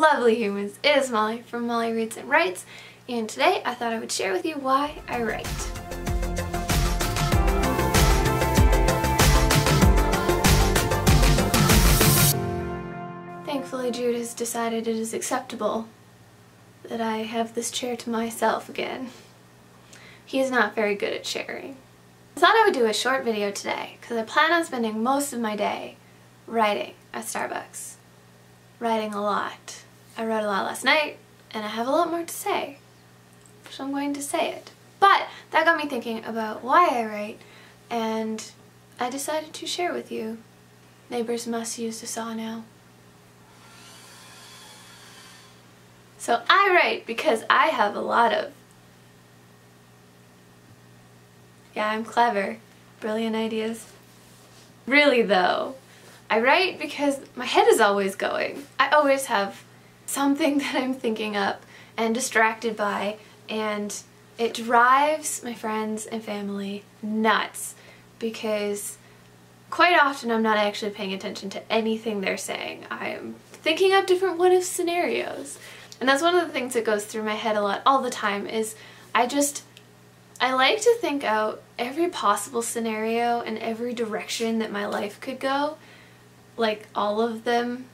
lovely humans. It is Molly from Molly Reads and Writes, and today I thought I would share with you why I write. Thankfully, Jude has decided it is acceptable that I have this chair to myself again. He is not very good at sharing. I thought I would do a short video today because I plan on spending most of my day writing at Starbucks. Writing a lot. I wrote a lot last night and I have a lot more to say, so I'm going to say it. But that got me thinking about why I write, and I decided to share with you. Neighbors must use the saw now. So I write because I have a lot of... yeah, I'm clever. Brilliant ideas. Really though, I write because my head is always going. I always have something that I'm thinking up and distracted by, and it drives my friends and family nuts because quite often I'm not actually paying attention to anything they're saying. I'm thinking up different what-if scenarios. And that's one of the things that goes through my head a lot all the time is I like to think out every possible scenario and every direction that my life could go, like all of them,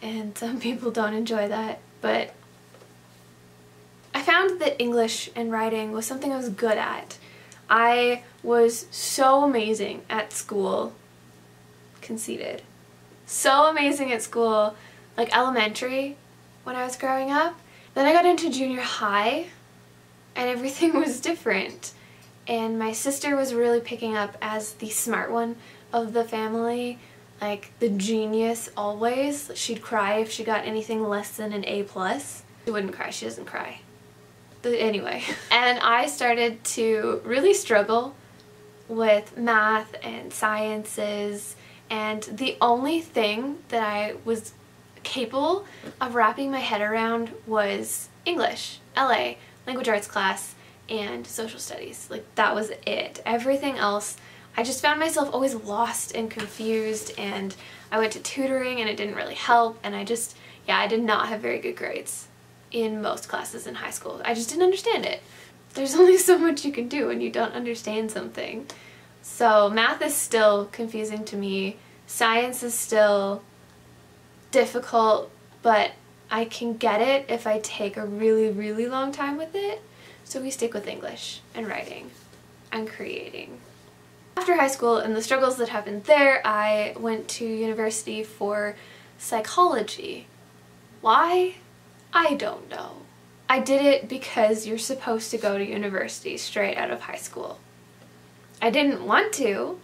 and some people don't enjoy that, but I found that English and writing was something I was good at. I was so amazing at school, conceited, so amazing at school, like elementary when I was growing up. Then I got into junior high, and everything was different. And my sister was really picking up as the smart one of the family, like the genius always. She'd cry if she got anything less than an A+. She wouldn't cry, she doesn't cry. But anyway. And I started to really struggle with math and sciences, and the only thing that I was capable of wrapping my head around was English, LA. Language arts class, and social studies. Like, that was it. Everything else, I just found myself always lost and confused, and I went to tutoring and it didn't really help, and I did not have very good grades in most classes in high school. I just didn't understand it. There's only so much you can do when you don't understand something. So math is still confusing to me. Science is still difficult, but I can get it if I take a really, really long time with it. So we stick with English and writing and creating. After high school and the struggles that happened there, I went to university for psychology. Why? I don't know. I did it because you're supposed to go to university straight out of high school. I didn't want to,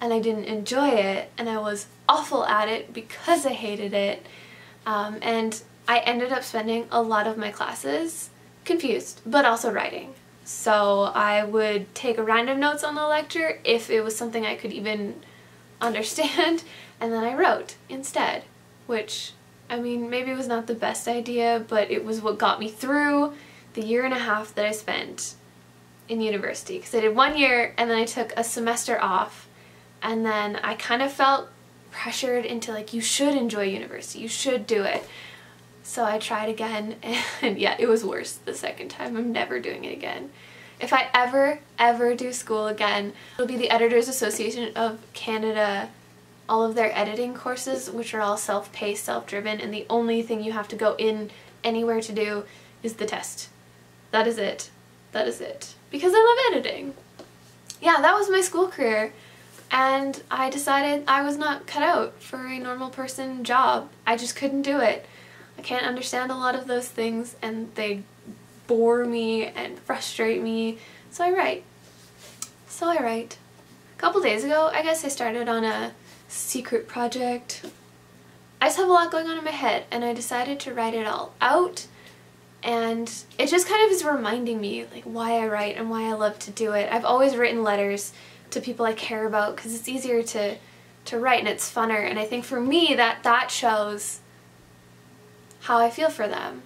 and I didn't enjoy it, and I was awful at it because I hated it, and I ended up spending a lot of my classes confused, but also writing. So I would take a round of notes on the lecture if it was something I could even understand, and then I wrote instead, which, I mean, maybe was not the best idea, but it was what got me through the year and a half that I spent in university, because I did 1 year and then I took a semester off, and then I kind of felt pressured into, like, you should enjoy university, you should do it. So I tried again, and yeah, it was worse the second time. I'm never doing it again. If I ever do school again, it'll be the Editors Association of Canada, all of their editing courses, which are all self-paced, self-driven, and the only thing you have to go in anywhere to do is the test. That is it. That is it. Because I love editing. Yeah, that was my school career. And I decided I was not cut out for a normal person job. I just couldn't do it. I can't understand a lot of those things, and they bore me and frustrate me, so I write. So I write. A couple days ago, I guess I started on a secret project. I just have a lot going on in my head, and I decided to write it all out, and it just kind of is reminding me, like, why I write and why I love to do it. I've always written letters to people I care about because it's easier to write and it's funner, and I think for me that shows how I feel for them.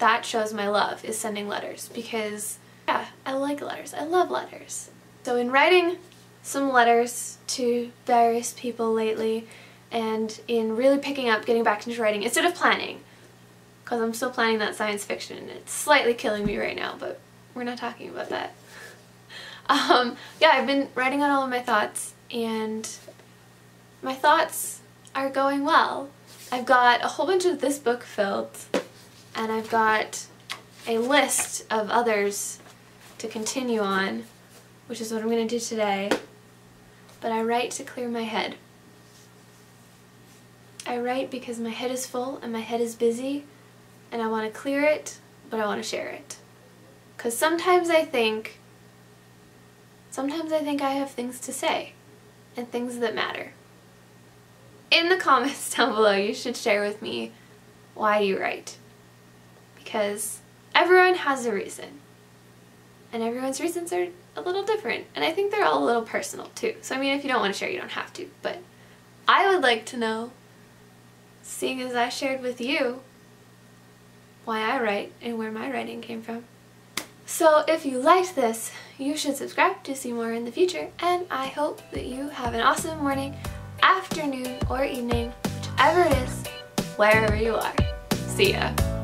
That shows my love, is sending letters, because yeah, I like letters. I love letters. So in writing some letters to various people lately, and in really picking up, getting back into writing instead of planning, because I'm still planning that science fiction and it's slightly killing me right now, but we're not talking about that. Yeah, I've been writing out all of my thoughts and my thoughts are going well. I've got a whole bunch of this book filled and I've got a list of others to continue on, which is what I'm going to do today. But I write to clear my head. I write because my head is full and my head is busy and I want to clear it, but I want to share it. Because sometimes I think I have things to say and things that matter. In the comments down below, you should share with me why you write. Because everyone has a reason. And everyone's reasons are a little different. And I think they're all a little personal too. So I mean, if you don't want to share, you don't have to. But I would like to know, seeing as I shared with you, why I write and where my writing came from. So if you liked this, you should subscribe to see more in the future. And I hope that you have an awesome morning, afternoon, or evening, whichever it is, wherever you are. See ya.